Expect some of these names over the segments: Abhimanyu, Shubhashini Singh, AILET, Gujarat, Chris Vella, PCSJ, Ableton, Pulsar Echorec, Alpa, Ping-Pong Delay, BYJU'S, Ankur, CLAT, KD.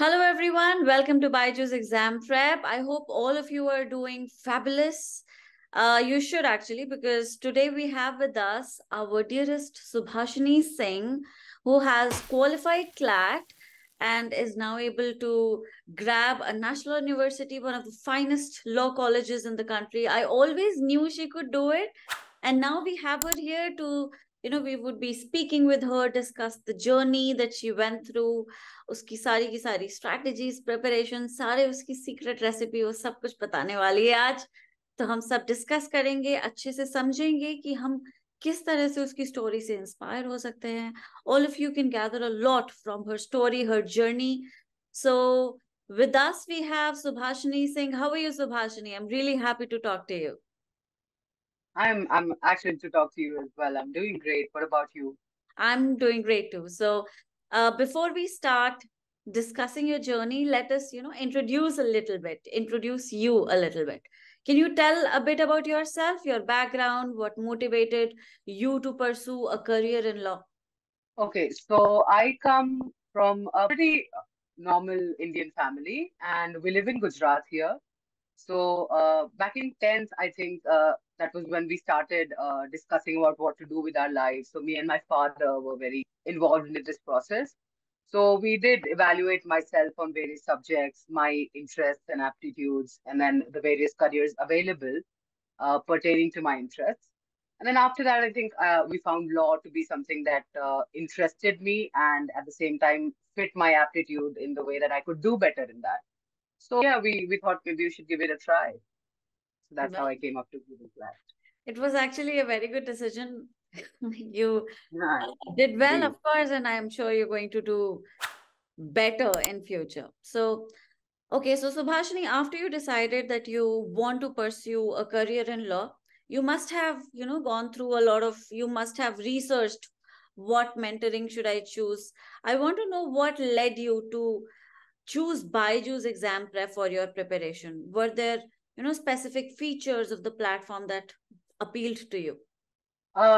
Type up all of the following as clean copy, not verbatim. Hello everyone, welcome to BYJU'S Exam Prep. I hope all of you are doing fabulous. You should actually, because today we have with us our dearest Shubhashini Singh, who has qualified CLAT and is now able to grab a national university, one of the finest law colleges in the country. I always knew she could do it, and now we have her here to we would be speaking with her, discuss the journey that she went through, uski sari ki sari strategies, preparations, sare uski secret recipe, wo sab kuch batane wali hai aaj. To hum sab discuss karenge, अच्छे से समझेंगे कि हम किस तरह से उसकी story से inspire हो सकते हैं. All of you can gather a lot from her story, her journey. So with us we have Shubhashini Singh. How are you, Shubhashini? I'm really happy to talk to you. I'm actually to talk to you as well. I'm doing great. What about you? I'm doing great too. So before we start discussing your journey, let us, introduce you a little bit. Can you tell a bit about yourself, your background, what motivated you to pursue a career in law? Okay, so I come from a pretty normal Indian family and we live in Gujarat here. So back in 10th, I think that was when we started discussing about what to do with our lives. So me and my father were very involved in this process. So we did evaluate myself on various subjects, my interests and aptitudes, and then the various careers available pertaining to my interests. And then after that, I think we found law to be something that interested me and at the same time fit my aptitude in the way that I could do better in that. So yeah, we thought maybe we should give it a try. So that's how I came up to Google CLAT. It was actually a very good decision. You did well, of course, and I'm sure you're going to do better in future. So, okay, so Shubhashini, after you decided that you want to pursue a career in law, you must have, gone through a lot of, you must have researched what mentoring should I choose. I want to know what led you to choose BYJU'S Exam Prep for your preparation. Were there, specific features of the platform that appealed to you?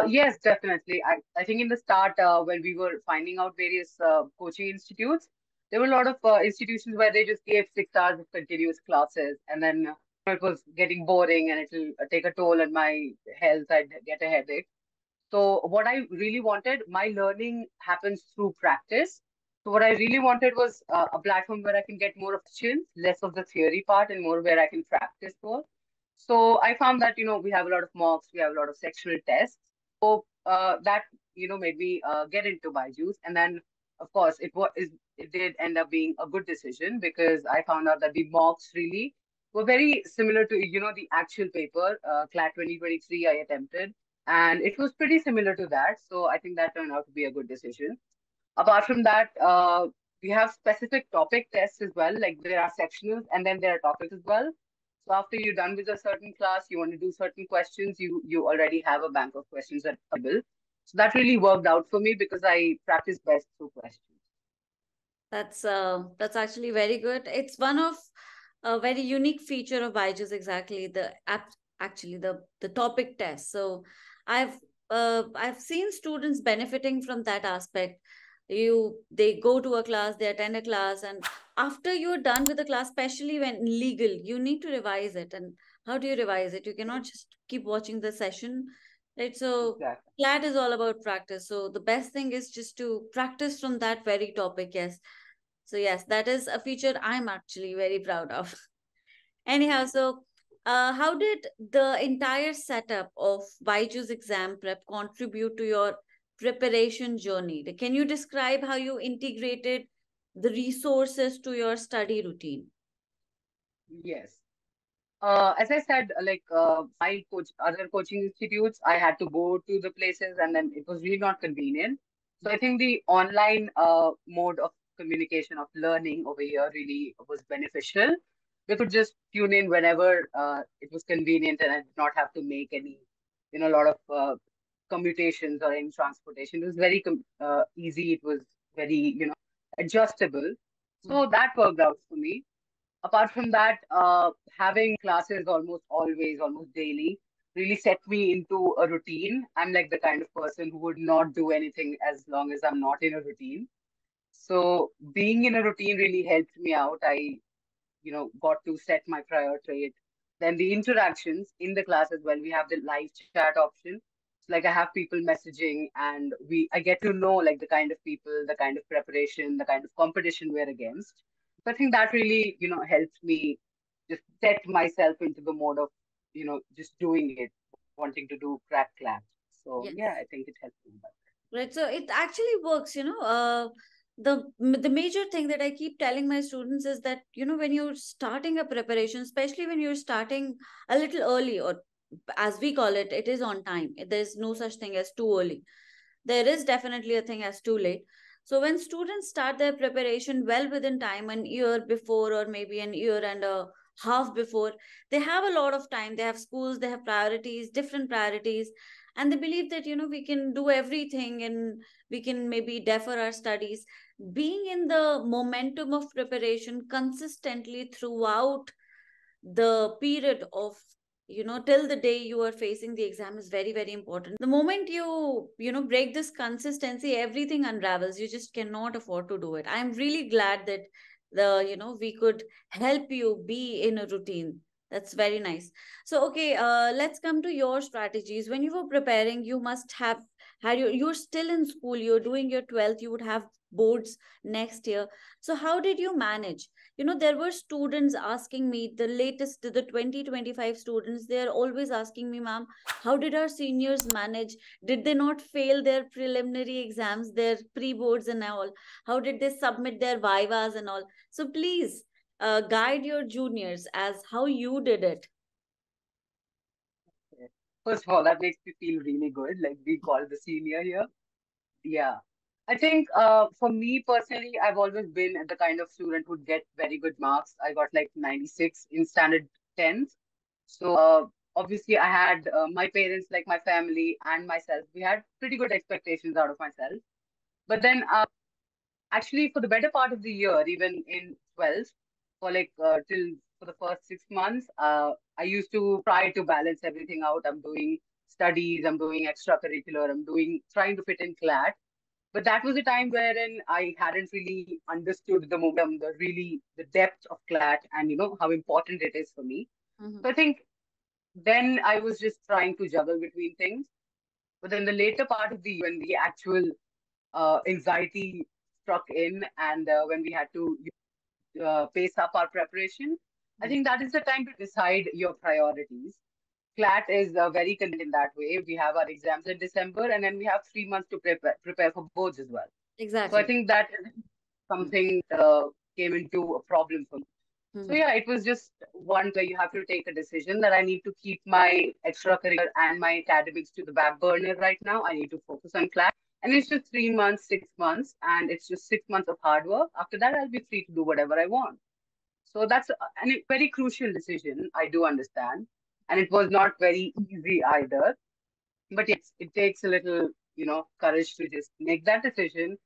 Yes, definitely. I think in the start, when we were finding out various coaching institutes, there were a lot of institutions where they just gave 6 hours of continuous classes, and then it was getting boring and it'll take a toll on my health. I'd get a headache. So what I really wanted, my learning happens through practice. So what I really wanted was a platform where I can get more of questions, less of the theory part, and more where I can practice more. So I found that, we have a lot of mocks, we have a lot of sectional tests. So that, made me get into BYJU'S. And then, of course, it did end up being a good decision because I found out that the mocks really were very similar to, the actual paper, CLAT 2023 I attempted. And it was pretty similar to that. So I think that turned out to be a good decision. Apart from that, we have specific topic tests as well. Like there are sectionals and then there are topics as well. So after you're done with a certain class, you want to do certain questions, you already have a bank of questions available. So that really worked out for me because I practice best through questions. That's actually very good. It's one of a very unique feature of BYJU'S, exactly, the topic test. So I've seen students benefiting from that aspect. They go to a class, they attend a class, and after you're done with the class, especially when legal, you need to revise it. And how do you revise it? You cannot just keep watching the session, right? So exactly. CLAT is all about practice. So the best thing is just to practice from that very topic. Yes. So yes, that is a feature I'm actually very proud of. Anyhow, so how did the entire setup of BYJU'S Exam Prep contribute to your preparation journey? Can you describe how you integrated the resources to your study routine? Yes. As I said, my other coaching institutes, I had to go to the places and then it was really not convenient. So I think the online mode of communication, of learning over here really was beneficial. We could just tune in whenever it was convenient and I did not have to make any, a lot of commutations or any transportation. It was very easy. It was very, adjustable. So that worked out for me. Apart from that, having classes almost daily really set me into a routine. I'm like the kind of person who would not do anything as long as I'm not in a routine. So being in a routine really helped me out. I, you know, got to set my prior trade. Then the interactions in the class as well. We have the live chat option. So like I have people messaging and I get to know like the kind of people, the kind of preparation, the kind of competition we're against. So I think that really, you know, helped me just set myself into the mode of, you know, just doing it, wanting to do crack CLAT. So yes. Yeah, I think it helped me. Right. So it actually works, you know. The major thing that I keep telling my students is that, you know, when you're starting a preparation, especially when you're starting a little early, or as we call it, it is on time. There's no such thing as too early. There is definitely a thing as too late. So when students start their preparation well within time, an year before or maybe an year and a half before, they have a lot of time. They have schools, they have priorities, different priorities. And they believe that, you know, we can do everything and we can maybe defer our studies. Being in the momentum of preparation consistently throughout the period of, you know, till the day you are facing the exam is very, very important. The moment you, you know, break this consistency, everything unravels. You just cannot afford to do it. I'm really glad that, you know, we could help you be in a routine. That's very nice. So, okay, let's come to your strategies. When you were preparing, you must have had you're still in school, you're doing your 12th, you would have boards next year. So how did you manage? You know, there were students asking me, the latest, the 20-25 students, they're always asking me, ma'am, how did our seniors manage? Did they not fail their preliminary exams, their pre-boards and all? How did they submit their vivas and all? So please, guide your juniors as how you did it. First of all, that makes me feel really good. Like we call the senior here. Yeah. I think for me personally, I've always been the kind of student who'd get very good marks. I got like 96 in standard 10th. So obviously I had my parents, like my family and myself, we had pretty good expectations out of myself. But then actually for the better part of the year, even in 12th, for like for the first 6 months, I used to try to balance everything out. I'm doing studies, I'm doing extracurricular, I'm trying to fit in CLAT. But that was a time wherein I hadn't really understood the momentum, the depth of CLAT and, you know, how important it is for me. Mm-hmm. So I think then I was just trying to juggle between things. But then the later part of the year, when the actual anxiety struck in and when we had to pace up our preparation, I think that is the time to decide your priorities. CLAT is very convenient in that way. We have our exams in December and then we have 3 months to prepare for boards as well. Exactly. So I think that is something came into a problem for me. Mm-hmm. So yeah, it was just one where you have to take a decision that I need to keep my extracurricular and my academics to the back burner right now. I need to focus on CLAT. And it's just 3 months, 6 months, and it's just 6 months of hard work. After that, I'll be free to do whatever I want. So that's a very crucial decision. I do understand. And it was not very easy either. But it takes a little, you know, courage to just make that decision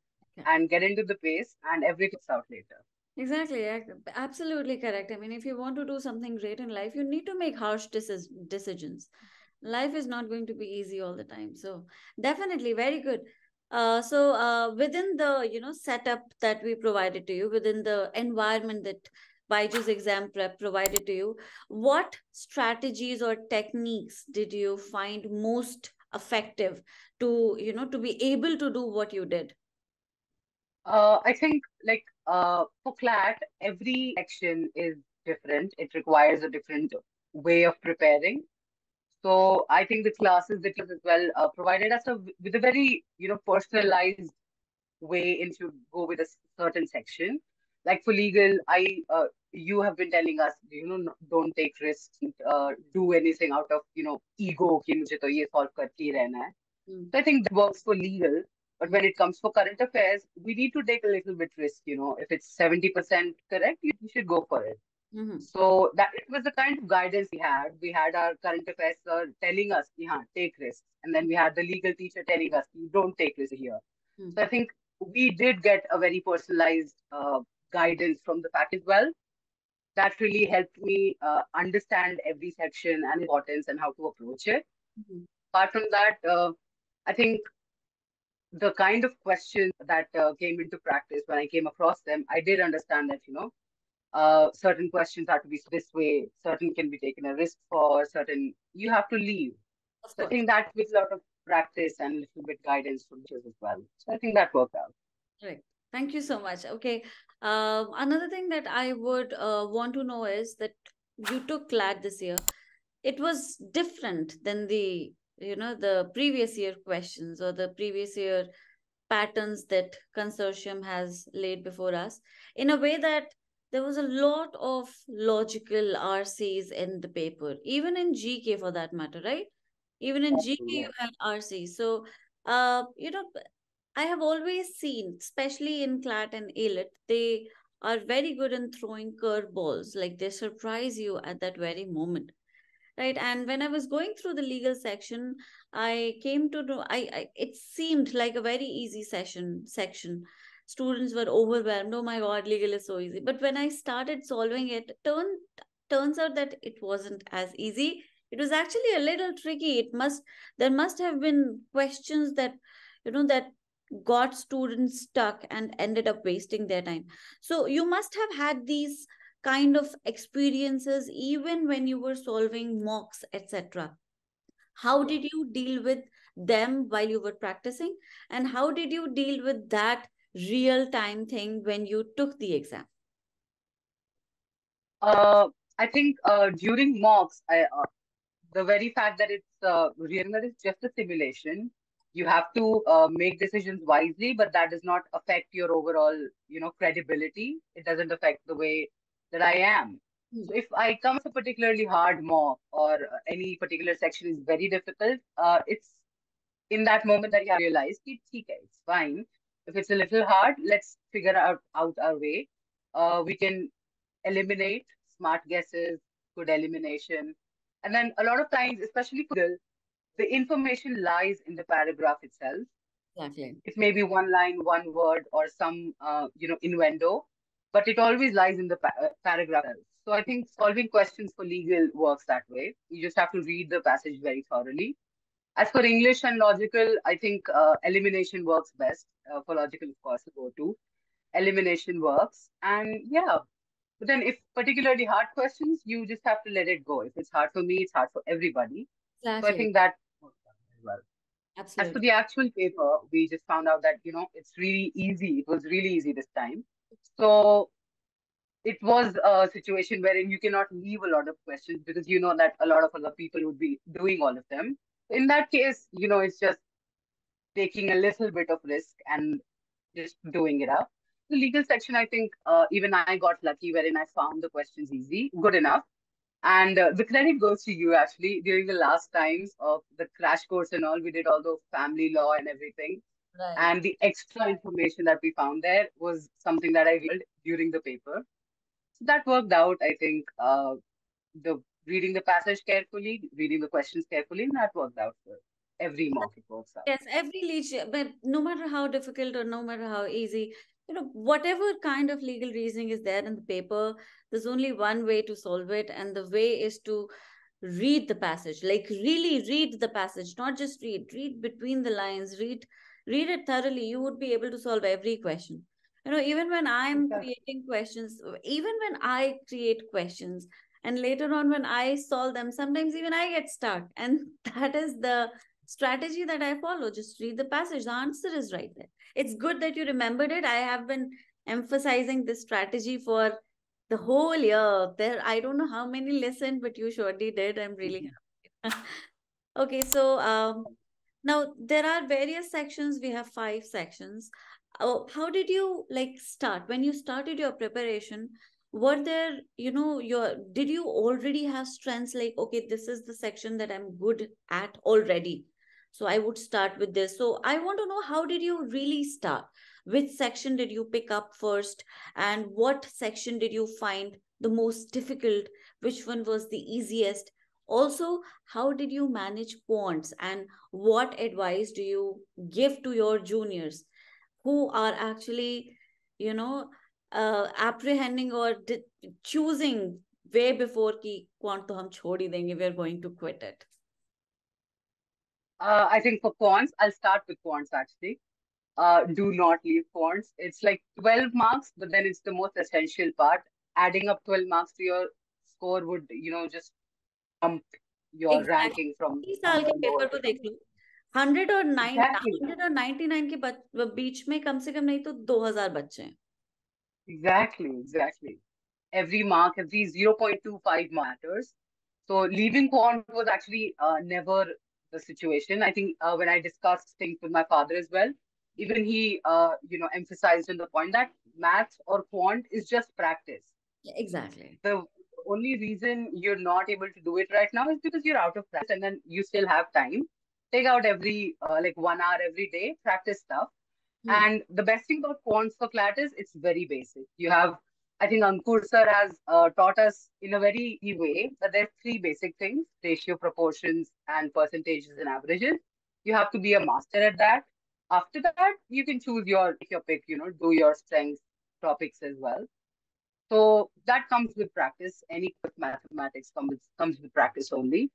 and get into the pace and everything's out later. Exactly. Absolutely correct. I mean, if you want to do something great in life, you need to make harsh decisions. Life is not going to be easy all the time. So definitely very good. Within the, you know, setup that we provided to you, within the environment that BYJU'S exam prep provided to you, what strategies or techniques did you find most effective to, you know, to be able to do what you did? I think like for CLAT, every section is different. It requires a different way of preparing. So I think the classes, the teachers as well, provided us with a very, you know, personalized way into go with a certain section. Like for legal, you have been telling us, you know, don't take risks, do anything out of, you know, ego. Ki mujhe to ye solve karke rehna hai. So I think that works for legal. But when it comes for current affairs, we need to take a little bit risk. You know, if it's 70% correct, you should go for it. Mm-hmm. So that it was the kind of guidance we had. We had our current affairs telling us, take risks. And then we had the legal teacher telling us, you don't take risks here. Mm-hmm. So I think we did get a very personalized guidance from the faculty as well. That really helped me understand every section and importance and how to approach it. Mm-hmm. Apart from that, I think the kind of questions that came into practice when I came across them, I did understand that, certain questions have to be this way, certain can be taken a risk for, certain you have to leave. So I think that with a lot of practice and a little bit guidance from teachers as well. So I think that worked out. Right. Thank you so much. Okay. Another thing that I would want to know is that you took CLAT this year. It was different than the, the previous year questions or the previous year patterns that consortium has laid before us, in a way that there was a lot of logical RCs in the paper, even in GK for that matter, right? Even in GK, you had RC. So, I have always seen, especially in CLAT and AILET, they are very good in throwing curveballs. Like they surprise you at that very moment, right? And when I was going through the legal section, I came to know, it seemed like a very easy section. Students were overwhelmed. Oh my God, legal is so easy. But when I started solving it, turns out that it wasn't as easy. It was actually a little tricky. There must have been questions that, that got students stuck and ended up wasting their time. So you must have had these kind of experiences even when you were solving mocks, etc. How did you deal with them while you were practicing? And how did you deal with that real-time thing when you took the exam? I think during mocks, the very fact that it's just a simulation, you have to make decisions wisely, but that does not affect your overall, credibility. It doesn't affect the way that I am. So if I come to a particularly hard mock or any particular section is very difficult, it's in that moment that you realize, it's fine. If it's a little hard, let's figure out our way. We can eliminate smart guesses, good elimination. And then a lot of times, especially for Google, the information lies in the paragraph itself. Exactly. It may be one line, one word, or some, innuendo, but it always lies in the paragraph. So I think solving questions for legal works that way. You just have to read the passage very thoroughly. As for English and logical, I think elimination works best. For logical, of course, go-to. Elimination works. And yeah, but then if particularly hard questions, you just have to let it go. If it's hard for me, it's hard for everybody. Exactly. So I think that works out as well. Absolutely. As for the actual paper, we just found out that, it's really easy. It was really easy this time. So it was a situation wherein you cannot leave a lot of questions because you know that a lot of other people would be doing all of them. In that case, it's just taking a little bit of risk and just doing it up. The legal section, I think even I got lucky wherein I found the questions easy, good enough. And the credit goes to you, actually. During the last times of the crash course and all, we did all the family law and everything. Right. And the extra information that we found there was something that I read during the paper. So that worked out, I think, reading the passage carefully, reading the questions carefully, and that worked out for every mock. It works out. Yes, every legal, but no matter how difficult or no matter how easy, whatever kind of legal reasoning is there in the paper, there's only one way to solve it. And the way is to read the passage, like really read the passage, not just read between the lines, read it thoroughly. You would be able to solve every question. Even when I'm creating questions, even when I create questions, and later on when I solve them, sometimes even I get stuck. And that is the strategy that I follow. Just read the passage. The answer is right there. It's good that you remembered it. I have been emphasizing this strategy for the whole year. I don't know how many listened, but you surely did. I'm really happy. Okay, so now there are various sections. We have 5 sections. Oh, how did you start? When you started your preparation, were there, did you already have strengths like, okay, this is the section that I'm good at already, so I would start with this. So I want to know, how did you really start? Which section did you pick up first? And what section did you find the most difficult? Which one was the easiest? Also, how did you manage quants? And what advice do you give to your juniors who are actually, apprehending or choosing way before ki quant to hum chhod hi denge, we're going to quit it? I think for quants, I'll start with quants actually. do not leave fonts. It's like 12 marks, but then it's the most essential part. Adding up 12 marks to your score would, you know, just bump your ranking from 100 और 99 के बीच में कम से कम नहीं तो 2000 बच्चे हैं. Exactly. Every mark, every 0.25 matters. So leaving quant was actually never the situation. I think when I discussed things with my father as well, even he, emphasized on the point that math or quant is just practice. Yeah, exactly. The only reason you're not able to do it right now is because you're out of practice, and then you still have time. Take out every 1 hour every day, practice stuff. And the best thing about quants for CLAT is it's very basic. You have, I think Ankur sir has taught us in a very easy way that there are three basic things: ratio, proportions, and percentages and averages. You have to be a master at that. After that, you can choose your pick, do your strengths topics as well. So that comes with practice. Any quick mathematics comes with practice only.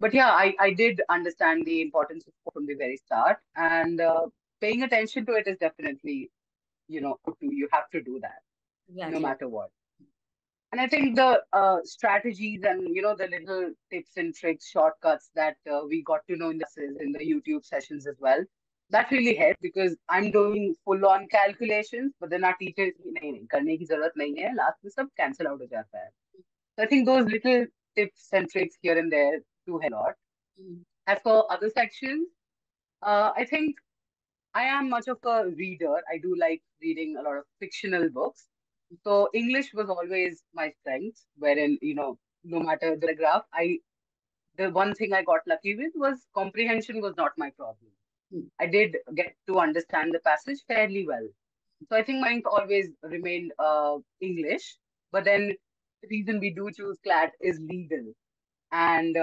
But yeah, I did understand the importance of it from the very start. And paying attention to it is definitely, you have to do that, no matter what. And I think the strategies and, the little tips and tricks, shortcuts that we got to know in the YouTube sessions as well, that really helped, because I'm doing full-on calculations, but then our teachers, last we sab cancel out. So I think those little tips and tricks here and there do help a lot. As for other sections, I think I am much of a reader. I do like reading a lot of fictional books. So English was always my strength, wherein, no matter the graph, the one thing I got lucky with was comprehension was not my problem. I did get to understand the passage fairly well. So I think mine always remained English. But then the reason we do choose CLAT is legal. And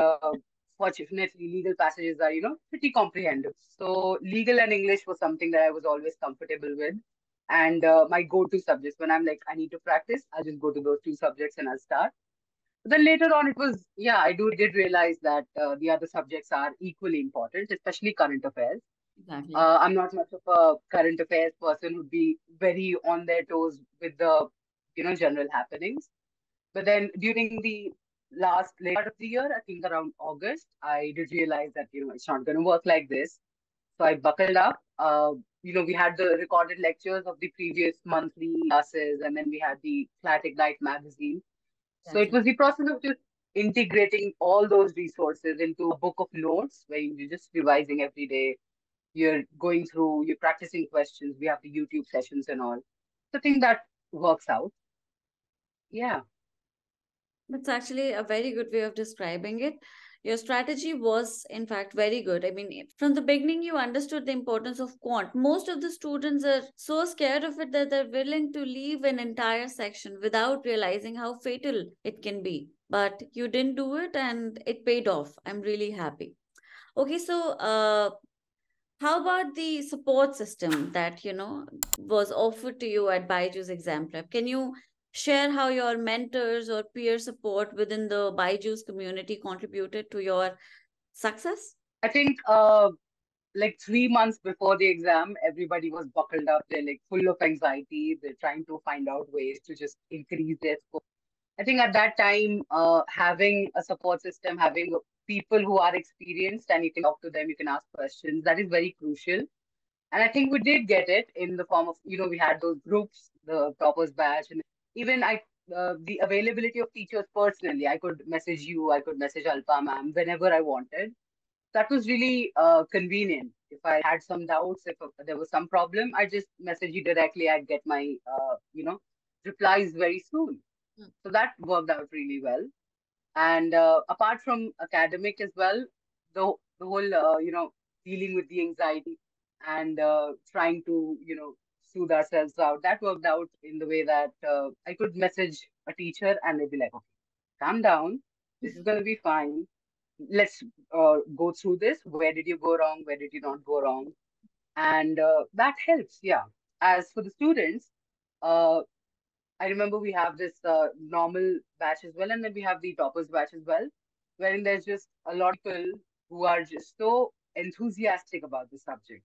fortunately, legal passages are, pretty comprehensive. So legal and English was something that I was always comfortable with. And my go-to subjects, when I'm like, I need to practice, I'll just go to those two subjects and I'll start. But then later on, it was, I did realize that the other subjects are equally important, especially current affairs. Exactly. I'm not much of a current affairs person who'd be very on their toes with the, general happenings. But then during the late part of the year, I think around August, I did realize that, it's not going to work like this. So I buckled up. We had the recorded lectures of the previous monthly classes, and then we had the CLAT Ignite magazine. So it was the process of just integrating all those resources into a book of notes where you're just revising every day. You're going through, you're practicing questions. We have the YouTube sessions and all. So I think that works out. Yeah. That's actually a very good way of describing it. Your strategy was, in fact, very good. I mean, from the beginning, you understood the importance of quant. Most of the students are so scared of it that they're willing to leave an entire section without realizing how fatal it can be. But you didn't do it, and it paid off. I'm really happy. Okay, so how about the support system that, was offered to you at BYJU'S Exam Prep? Can you share how your mentors or peer support within the BYJU'S community contributed to your success? I think 3 months before the exam, everybody was buckled up. They're full of anxiety. They're trying to find out ways to just increase their score. I think at that time, having a support system, having people who are experienced and you can talk to them, you can ask questions, that is very crucial. And I think we did get it in the form of, we had those groups, the toppers batch, and even the availability of teachers personally. I could message you, I could message Alpa ma'am whenever I wanted. That was really convenient. If I had some doubts, if there was some problem, I just message you directly. I'd get my, replies very soon. So that worked out really well. And apart from academic as well, the whole, dealing with the anxiety and trying to, soothe ourselves out. That worked out in the way that I could message a teacher and they'd be like, okay, calm down. This is going to be fine. Let's go through this. Where did you go wrong? Where did you not go wrong? And that helps. Yeah. As for the students, I remember we have this normal batch as well. And then we have the toppers batch as well, wherein there's just a lot of people who are just so enthusiastic about the subject,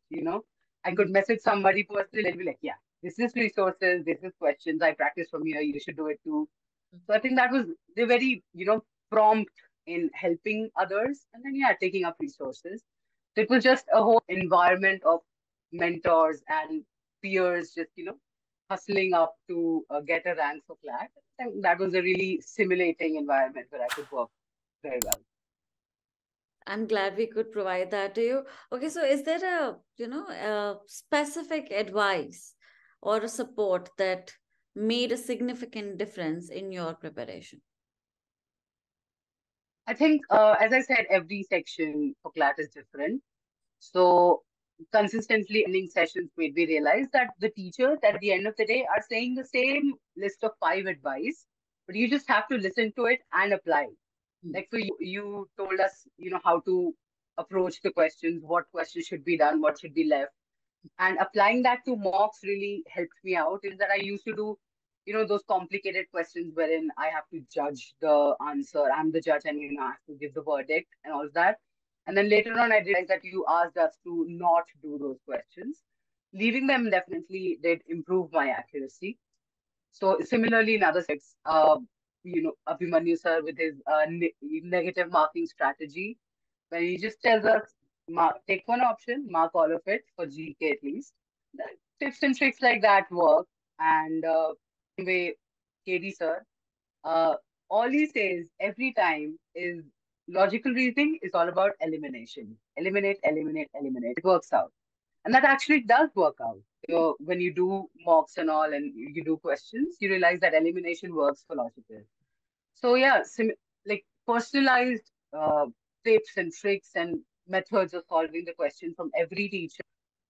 I could message somebody personally and be like, yeah, this is resources, this is questions I practice from here, you should do it too. So I think that was, they're very, prompt in helping others and then, yeah, taking up resources. So it was just a whole environment of mentors and peers just, hustling up to get a rank for CLAT. And that was a really simulating environment where I could work very well. I'm glad we could provide that to you. Okay, so is there a, a specific advice or a support that made a significant difference in your preparation? I think, as I said, every section for CLAT is different. So consistently ending sessions made me realize that the teachers at the end of the day are saying the same list of 5 advice, but you just have to listen to it and apply. Like, so you told us, how to approach the questions, what questions should be done, what should be left. And applying that to mocks really helped me out, is that I used to do, those complicated questions wherein I have to judge the answer. I'm the judge and, I have to give the verdict and all that. And then later on, I realized that you asked us to not do those questions. Leaving them definitely did improve my accuracy. So similarly, in other sects, Abhimanyu sir with his negative marking strategy, where he just tells us, take one option, mark all of it for GK at least. The tips and tricks like that work. And anyway, KD sir, all he says every time is logical reasoning is all about elimination. Eliminate, eliminate, eliminate. It works out. And that actually does work out. When you do mocks and all and you do questions, you realize that elimination works for logical. So yeah, like personalized tips and tricks and methods of solving the question from every teacher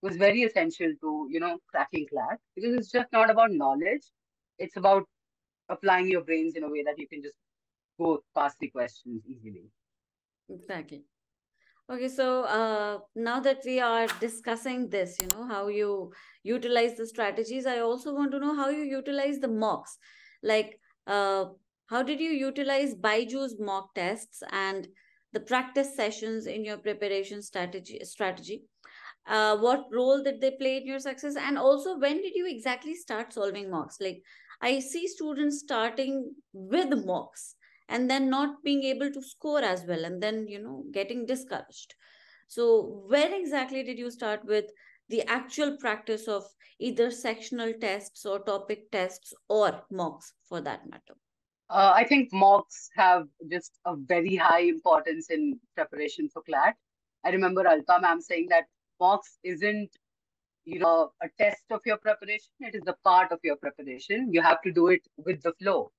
was very essential to, cracking CLAT, because it's just not about knowledge. It's about applying your brains in a way that you can just go past the questions easily. Exactly. Okay, so now that we are discussing this, how you utilize the strategies, I also want to know how you utilize the mocks. Like, how did you utilize BYJU'S mock tests and the practice sessions in your preparation strategy? What role did they play in your success? And also, when did you exactly start solving mocks? Like, I see students starting with mocks and then not being able to score as well, and then, getting discouraged. So when exactly did you start with the actual practice of either sectional tests or topic tests or mocks for that matter? I think mocks have just a very high importance in preparation for CLAT. I remember Alpa ma'am saying that mocks isn't, a test of your preparation. It is a part of your preparation. You have to do it with the flow.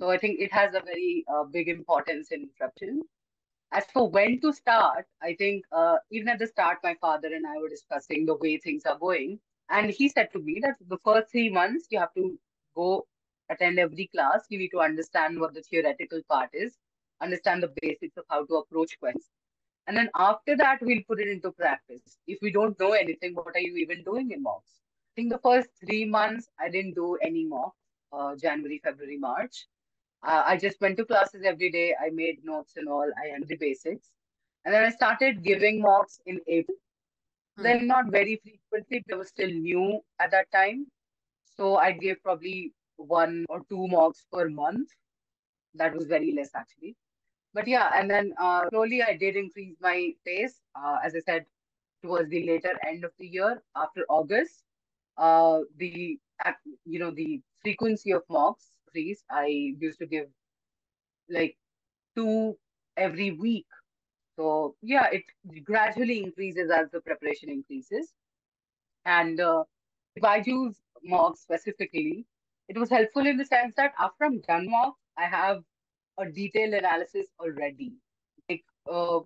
So I think it has a very big importance in preparation. As for when to start, I think even at the start, my father and I were discussing the way things are going. And he said to me that the first 3 months, you have to go attend every class, you need to understand what the theoretical part is, understand the basics of how to approach questions. And then after that, we'll put it into practice. If we don't know anything, what are you even doing in mocks? I think the first 3 months, I didn't do any mocks, January, February, March. I just went to classes every day. I made notes and all. I had the basics. And then I started giving mocks in April. Then not very frequently, they were still new at that time. So I gave probably 1 or 2 mocks per month. That was very less actually, but yeah. And then slowly I did increase my pace, as I said, towards the later end of the year, after August. The frequency of mocks increased. I used to give like 2 every week. So yeah, it gradually increases as the preparation increases. And BYJU'S mocks specifically, it was helpful in the sense that after I'm done mock, I have a detailed analysis already. Like, a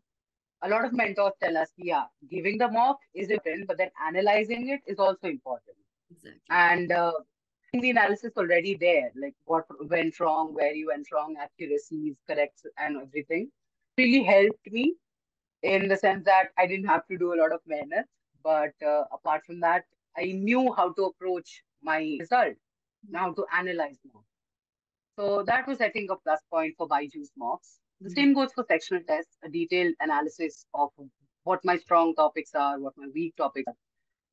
lot of mentors tell us, yeah, giving the mock is important, but then analyzing it is also important. Exactly. And the analysis already there, like what went wrong, where you went wrong, accuracies, correct, and everything, really helped me in the sense that I didn't have to do a lot of mehnat. But apart from that, I knew how to approach my result. Now to analyze more. So that was, I think, a plus point for BYJU'S mocks. The same goes for sectional tests, a detailed analysis of what my strong topics are, what my weak topics are.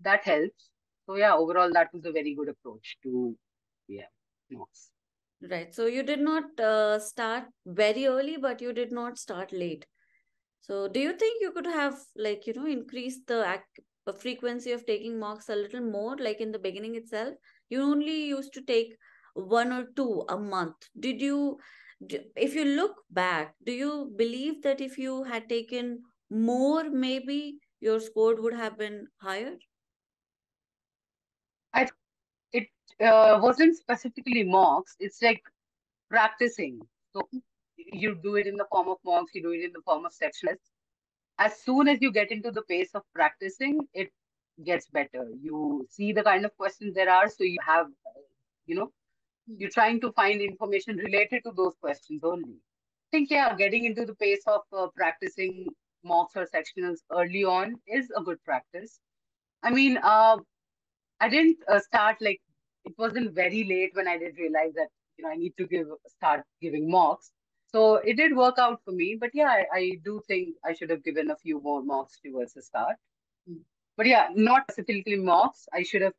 that helps. So yeah, overall that was a very good approach to notes. Right. So you did not start very early, but you did not start late. So do you think you could have like, you know, increased the frequency of taking mocks a little more, like in the beginning itself? You only used to take one or two a month. Did you, if you look back, do you believe that if you had taken more, maybe your score would have been higher? It wasn't specifically mocks, it's like practicing. So you do it in the form of mocks, you do it in the form of sectionals. As soon as you get into the pace of practicing, it gets better. You see the kind of questions there are, so you have, you know, you're trying to find information related to those questions only. I think, yeah, getting into the pace of practicing mocks or sectionals early on is a good practice. I mean, I didn't start like, it wasn't very late when I did realize that, you know, I need to start giving mocks. So it did work out for me. But yeah, I do think I should have given a few more mocks towards the start. But yeah, not specifically mocks. I should have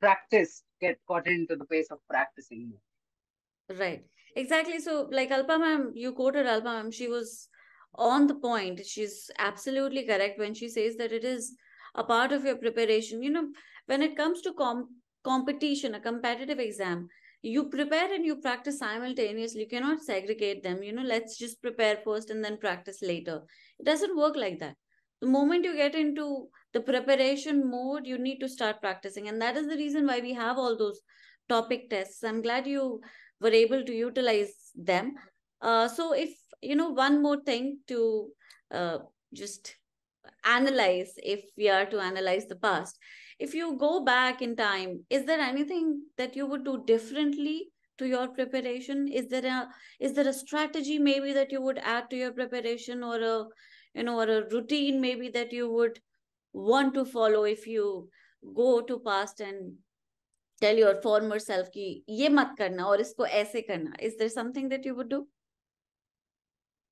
practiced, gotten into the pace of practicing more. Right. Exactly. So like Alpa ma'am, you quoted Alpa ma'am, she was on the point. She's absolutely correct when she says that it is a part of your preparation. You know, when it comes to competition, a competitive exam, you prepare and you practice simultaneously. You cannot segregate them. You know, let's just prepare first and then practice later. It doesn't work like that. The moment you get into the preparation mode, you need to start practicing. And that is the reason why we have all those topic tests. I'm glad you were able to utilize them. So if, you know, one more thing to just analyze, if we are to analyze the past, if you go back in time, is there anything that you would do differently to your preparation? Is there a strategy maybe that you would add to your preparation, or a, you know, or a routine maybe that you would want to follow if you go to past and tell your former self ki ye mat karna aur isko aise karna? Is there something that you would do?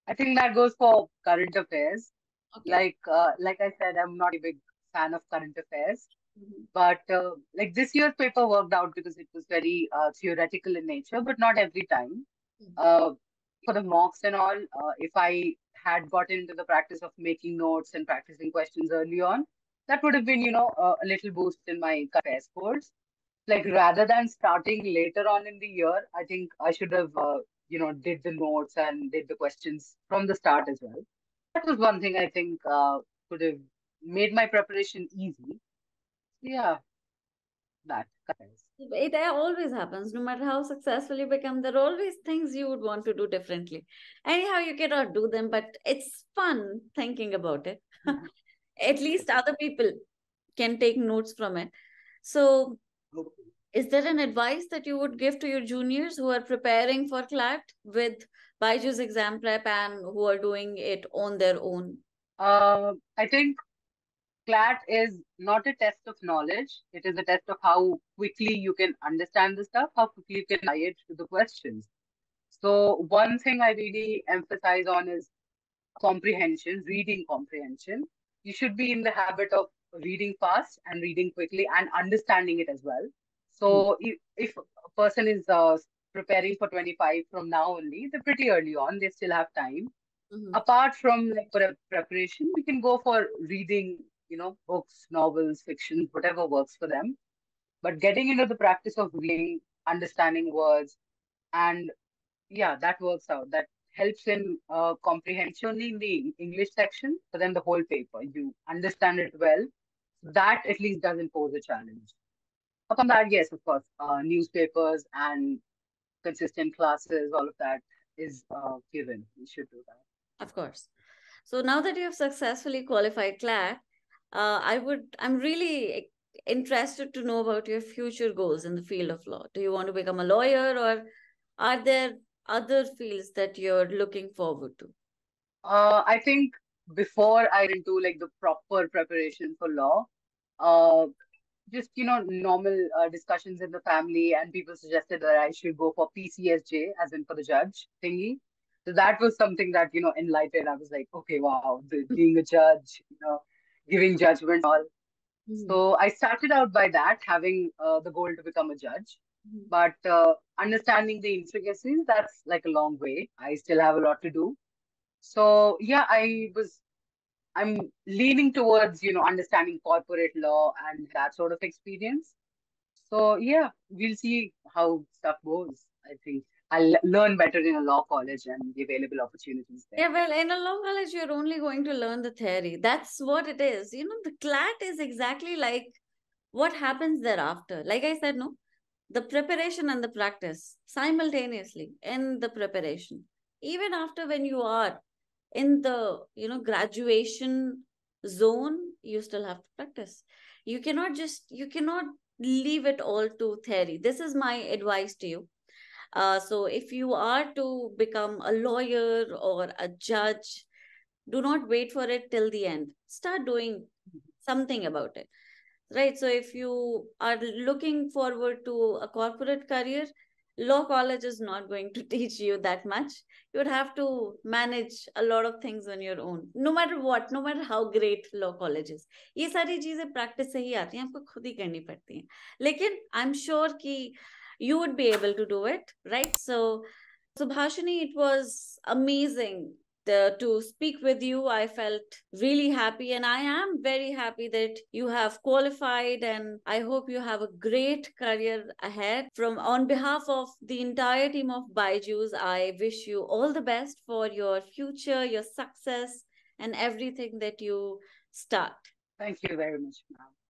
I think that goes for current affairs. Okay. Like I said, I'm not a big fan of current affairs. But like this year's paper worked out because it was very theoretical in nature, but not every time. For the mocks and all, if I had gotten into the practice of making notes and practicing questions early on, that would have been, you know, a little boost in my compare scores. Like rather than starting later on in the year, I think I should have, you know, did the notes and did the questions from the start as well. That was one thing I think could have made my preparation easy. Yeah, that it always happens. No matter how successful you become, there are always things you would want to do differently. Anyhow, you cannot do them, but it's fun thinking about it. Mm-hmm. At least other people can take notes from it. So is there an advice that you would give to your juniors who are preparing for CLAT with BYJU'S exam prep and who are doing it on their own? I think CLAT is not a test of knowledge. It is a test of how quickly you can understand the stuff, how quickly you can apply it to the questions. So one thing I really emphasize on is comprehension, reading comprehension. You should be in the habit of reading fast and reading quickly and understanding it as well. So if a person is preparing for 25 from now only, they're pretty early on, they still have time. Mm-hmm. Apart from like preparation, we can go for reading, you know, books, novels, fiction, whatever works for them. But getting into the practice of reading, understanding words, and yeah, that works out. That helps in comprehension in the English section, but then the whole paper, you understand it well. That at least doesn't pose a challenge. Upon that, yes, of course, newspapers and consistent classes, all of that is given. You should do that. Of course. So now that you have successfully qualified CLAT, I'm really interested to know about your future goals in the field of law. Do you want to become a lawyer, or are there other fields that you're looking forward to? I think before I do like the proper preparation for law, just, you know, normal discussions in the family, and people suggested that I should go for PCSJ, as in for the judge thingy. So that was something that, you know, enlightened. I was like, okay, wow, being a judge, you know, giving judgment all. Mm. So I started out by that, having the goal to become a judge. Mm. But understanding the intricacies, that's like a long way. I still have a lot to do. So yeah, I'm leaning towards, you know, understanding corporate law and that sort of experience. So yeah, we'll see how stuff goes. I think I'll learn better in a law college and the available opportunities there. Yeah, well, in a law college, you're only going to learn the theory. That's what it is. You know, the CLAT is exactly like what happens thereafter. Like I said, no, the preparation and the practice simultaneously in the preparation. Even after when you are in the, you know, graduation zone, you still have to practice. You cannot leave it all to theory. This is my advice to you. So if you are to become a lawyer or a judge, do not wait for it till the end. Start doing something about it, right? So if you are looking forward to a corporate career, law college is not going to teach you that much. You would have to manage a lot of things on your own. No matter what, no matter how great law college is. These things practice se hi aati hain, aapko khud hi karni padti hain. Lekin I'm sure ki you would be able to do it, right? So, Shubhashini, it was amazing to speak with you. I felt really happy, and I am very happy that you have qualified, and I hope you have a great career ahead. On behalf of the entire team of BYJU'S, I wish you all the best for your future, your success, and everything that you start. Thank you very much, ma'am.